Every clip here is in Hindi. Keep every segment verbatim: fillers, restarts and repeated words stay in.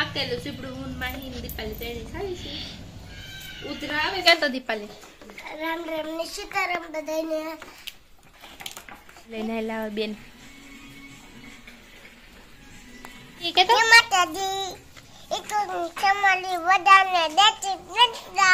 पाकेलू चीभडू हिंदी उतरावे क्या तो दीपाली राम राम निशिताराम बधाईने लेने लावा बेन ठीक है तो ये माता जी इतो समाली वडाने देती नदा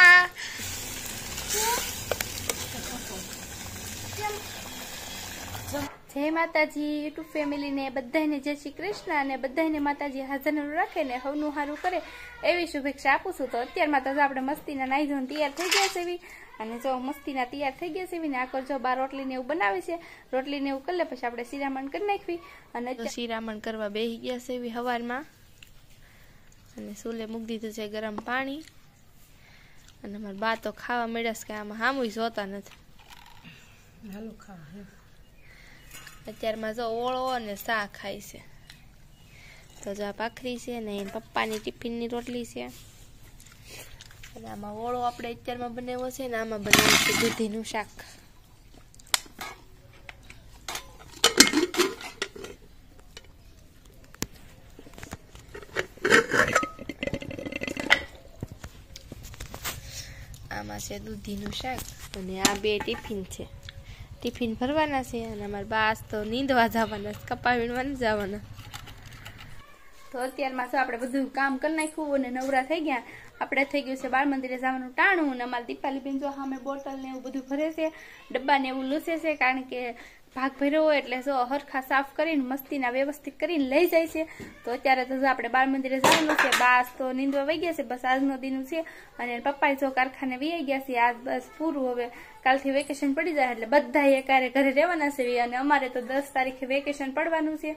जय माताजी यूट्यूब फेमिली ने बधाने जय श्री कृष्ण ने बधाने माताजी हाजर रखे ने हवनु हारू करे एवी शुभेच्छा आपू छू। तो अत्यारमां तो आपणे मस्तीना नाई धोईने तैयार थई गया छे अने जो मस्तीना तैयार थई गया छे ने आकर जो बार रोटली ने एवुं बनावी छे रोटली ने एवुं करले पछी आपणे सीरामण करी नाखवी अने सीरामण करवा बेही गया छे हवारमां अने सूले मूकी दीधुं छे गरम पाणी अने अमारा बा तो खावा मळ्या छे के आमां हामुंय जोता नथी हालो खावा अत्यारमां जो ओळो अने शाक खाय छे। तो जो भाखरी से पप्पा ने टिफिन की रोटली से आमा ओळो अपने अत्यार में बनाव्यो छे ने आमा बनाव्युं छे दूधीनुं शाक। आमा छे दूधीनुं शाक अने आ बे टिफिन छे टिफिन भरवाना छे अने अमारा बा आज तो नींदवा जवाना छे कपा वीणवा न जवाना। तो अत्यारमां तो आपणे बधुं काम करी नाख्युं अने नवरा थई गया आपणे थई गयुं छे बाळ मंदिरे जवानुं टाणुं अने अमारी दीपाली बेन जो सामे बोटल ने एवुं बधुं भरे छे डब्बा ने एवुं लूसे छे कारण के भाग भर्यो होय एटले जो हरखा साफ करीने मस्तीना व्यवस्थित करीने लई जाय छे। तो अत्यारे तो आपणे बाळ मंदिरे जवानुं छे बस तो नींदवा वई गया छे बस आजनो दिन छे अने पप्पाए जो कारखाने वी आई गया छे आज बस पूरुं हवे कालथी वेकेशन पड़ी जाय एटले बधाए एकारे घरे रहेवाना छे अने अमारे तो दस तारीखे वेकेशन पडवानुं छे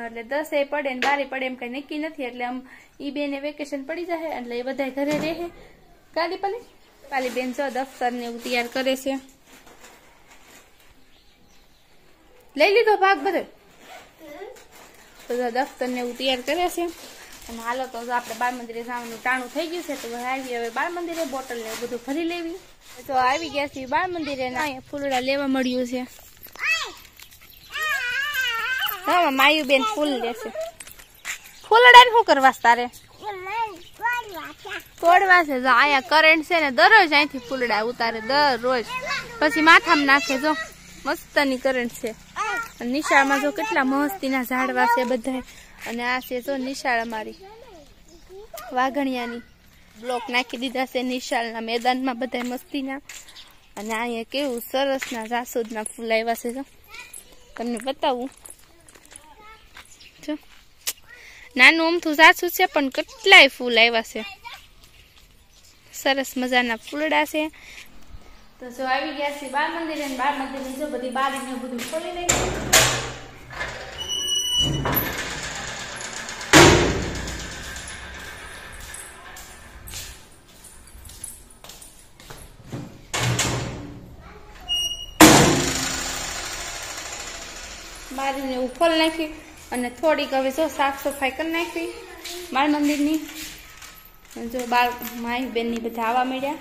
એટલે दस એ પડે ને બારે પડે એમ કઈ નક્કી નથી એટલે આમ ઈ બેને વેકેશન પડી જશે એટલે એ બધા ઘરે રહે કાલી પાલી પાલી બેન જો દફતર ને એવું તૈયાર કરે છે લઈ લીધો ભાગ બધો તો દફતર ને એવું તૈયાર કરે છે અને હાલો તો આપણે બાળ મંદિરે જવાનું ટાણું થઈ ગયું છે તો આવી હવે બાળ મંદિરે બોટલ ને એવું બધું ભરી લેવી। તો આવી ગયા છે બાળ મંદિરે ને ફૂલડા લેવા મળ્યું છે हाँ मायू बेन फूल लेसे फूलड़ा ने शू करवा तारे तोड़वा से जो आया करंट से ने दररोज अहींथी फूलड़ा उतारे दररोज पछी माथामां नाखे जो मस्तनी करंट से निशाळमां जो केटला मस्तीना झाडवा से बधाय अने आ से जो निशाळ मारी वाघणियानी ब्लॉक नाखी दीधा से निशाळना मैदानमां बधाय मस्तीना अने आया केवुं सरसना जासूदना फूल आव्या से जो तमने बतावुं नानु अमथु जासु छे पण કેટલાય ફૂલ આવ્યા છે સરસ મજાના ફૂલડા છે। તો જો આવી ગયા છે બાળ મંદિરે ને બાળ મંદિરની જો બધી બારીને બધું ખોલી લઈ બારીને ઉફોલ નાખી અને થોડીક હવે જો સાફ સફાઈ કરી નાખી બાળ મંદિરની જો બાળ માય બેનની બધા આવા મળ્યા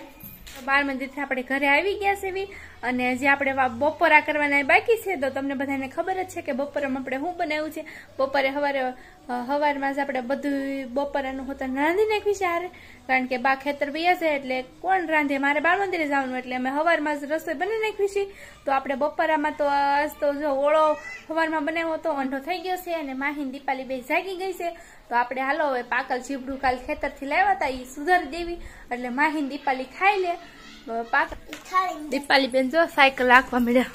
બાળ મંદિરથી આપણે ઘરે આવી ગયા છે અને જે આપણે બપોરા કરવાના બાકી છે તો તમને બધાને ખબર જ છે કે બપોરમાં આપણે શું બનાવ્યું છે બપોરે સવારે સવારમાં જ આપણે બધું બપોરાનું હોતા રાંધી નાખ્યું છે હારે કારણ કે બા ખેતર વયા છે એટલે કોણ રાંધે મારે બાળ મંદિરે જવાનું એટલે અમે સવારમાં જ રસોઈ બનાવી નાખી છે। तो आपणे बपोरामां तो आज तो जो ओळो हवारमां बनाव्यो तो अंधो थई गयो छे अने माही दीपाली बे जागी गई छे। तो आपणे हालो हवे पाकेल चीभडू काल खेतरथी लाव्या हता ई सुधारी देवी एटले माही दीपाली खाई ले पाक दीपाली बेन जो साइकल आकवा मळ्या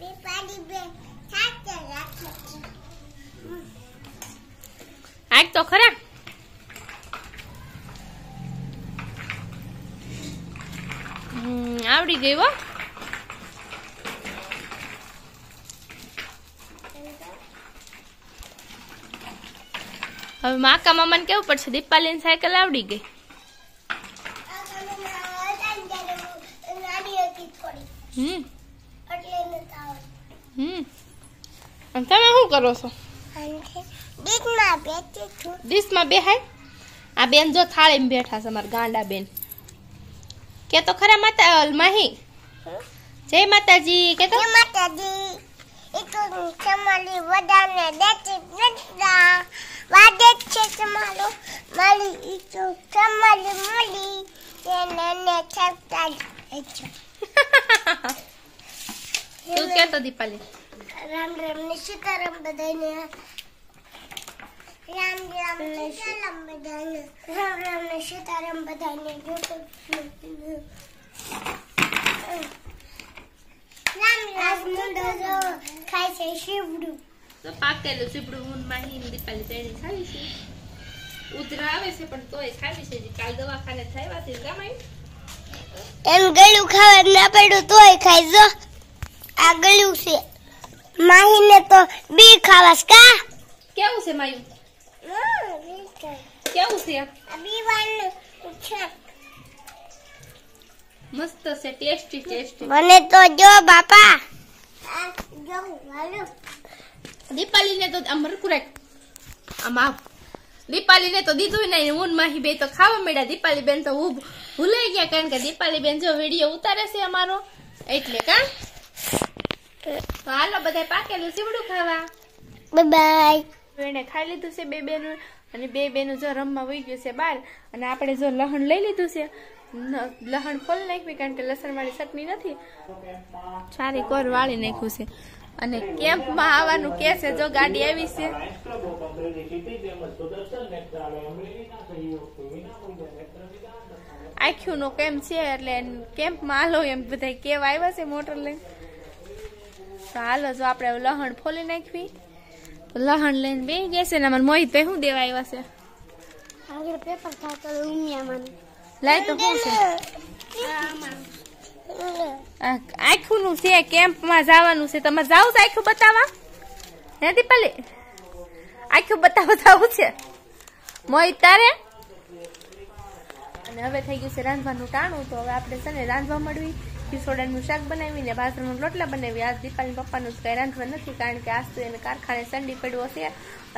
दीपाली बेन साइकल आकवा आज तो खरा आवड़ी गई वो हम माँ का मम्मा ने केव पड़े दीपाली साइकिल आवड़ी गई हम्म हम्म तमे शू करो छो डिश में बेहाय आ बेन जो थाळी में बैठा छे अमर गांडा बेन के तो खरा माता माही जय माताजी के तो माताजी दीपाली राम राम ने सीताराम बधाईने राम राम ने सीताराम बधाईने राम राम ने सीताराम बधाईने जो राम राम ने दोजो खाय छे चीभडू तो पाकेલું ચીભડું ऊन માં હિમ દીપાલી તેણી ખાવી છે ઉધરા આવે છે પણ તોય ખાવી છે કાલ દવાખાને થાયવા થી ગામઈ એમ ગળું ખાવા ના પડ્યું તોય ખાઈ જો આગળ્યું છે माहीने तो बी खावास का क्या उसे मायू क्या उसे अभी वन अच्छा मस्त से टेस्टी टेस्टी मने तो जो बापा जो वालो दीपाली ने तो अमर कुरेक अमा दीपाली ने तो दीदू नहीं उन माही बे तो खावा मेडा दीपाली बेन तो वो भूले गया कारण के दीपाली बेन जो वीडियो उतारे से हमारो એટલે का तो आलो बधाय पाकेलू चीभडू खावा बाय बाय એને ખાઈ લીધું છે બે બેનો અને બે બેનો જો રમવા વઈ ગયું છે બાર અને આપણે જો લહણ લઈ લીધું છે લહણ ફોલ નાખવી કારણ કે લસણ વાળી ચટણી નથી સારી કોર વાળી નાખ્યું છે અને કેમ્પમાં આવવાનું કે છે જો ગાડી આવી છે આખ્યુંનો કેમ છે એટલે કેમ્પમાં આલો એમ બધાય કેવા આવ્યા છે મોટર લઈને तो हालो जो आप लहण फोली नाखी तो लहण लईने बेही गया छे ने अमर मोहित भाई हूं देवा आव्या छे आगे पेपर था तो उमिया मन लाई तो कोण छे आ आखू नु छे कैंप मा जावानु छे तमे जाओ तो आखू बतावा हे दीपाली आखू बतावा जाऊ छे मोहित तारे અને હવે થઈ ગયું છે રાંધવાનું ટાણું તો હવે આપણે છે ને રાંધવા મળવી સોડાનું શાક બનાવીને બાજરાના રોટલા બનાવી આજ દીપાલી પપ્પાનું જ રાંધવા નથી કારણ કે આજ તો એને કારખાને સંડી પડ્યો છે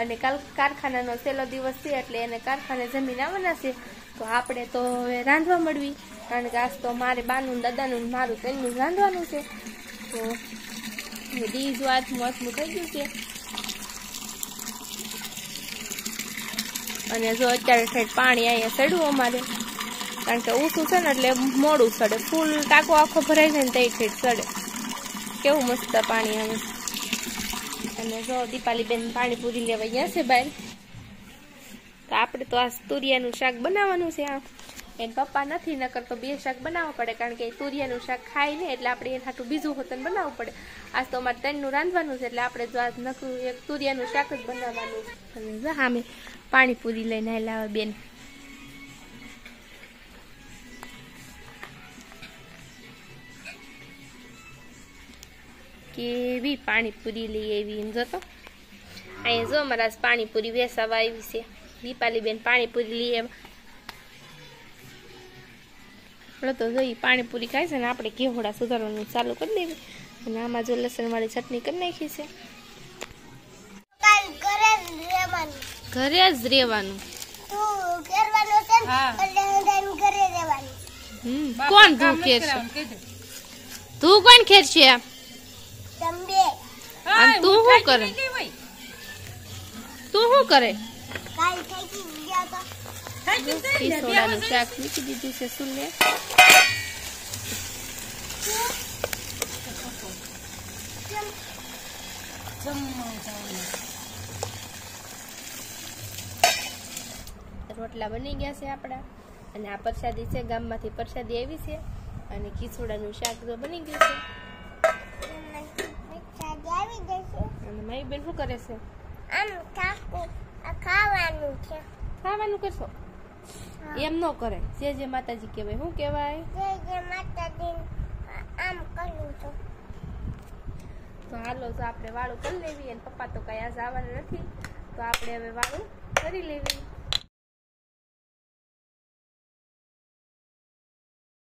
અને કાલ કારખાનાનો છેલ્લો દિવસ છે એટલે એને કારખાને જમીન આવવાના છે તો આપણે તો હવે રાંધવા મળવી કારણ કે આજ તો મારે બાનું દાદાનું મારું તેનું રાંધવાનું છે તો બધી જ વાત મસ્તનું થઈ ગયું છે અને જો અત્યારે પાણી અહીંયા ચડવું અમારે कारण के ऊँचू है ना मोड़ू सड़े फूल टाको आखो भराई जाए तो सड़े केव मस्त पानी आए जो दीपाली बेन पानी पूरी लेवाई गया है बाहर तो आप तो आज तुरियानु शाक बनावानु छे आ एन पप्पा नहीं नकर तो बे शाक बनावा पड़े कारण के तुरियानु शाक खाई ने एटले आपणे एना हाटू बीजू होतन बनावू पड़े आज तो अमारे तेनू रांधवानु छे एटले आपणे जो आज नकरू एक तुरियानु शाक ज बनावानु छे जो हामे पानी पूरी लईने आयला आवे बेन केवी पानीपुरी लई आवी एम जो तो अहीं जो अमरा पानीपुरी वेसावा आवी छे दीपाली बेन पानीपुरी लई आव्या तो जो ई पानीपुरी खाई छे ने आपणे घेवड़ा सुधारवानुं चालू करी देवी अने आमां जो लसण वाळी चटणी करी नाखी छे घरे ज रहेवानुं घरे ज रहेवानुं तू करवानो छे એટલે હું ઘરે રહેવાની હમ કોણ ભૂખે છે તું કોણ ખેર છે तंबे अन तू हु करे तू हु करे काल थकी गया था थकी से नदिया में शाक निकली दीदी से सुन ले जम जम रोटला बनी गया से आपड़ा અને આ પરસાદી છે ગામમાંથી પરસાદી આવી છે અને ખીચડાનું શાક જો બની ગયું છે मारी बेन हूँ करे से आम खाको खावानु छे खावानु करसो एम नो करे जे जे माताजी केवे हूँ केवाय जे जे माताजी आम करू तो तो हालो तो आपने वाळू कर लेवी एन पप्पा तो कया जावाना नथी तो आपने हवे वाळू करी लेवी।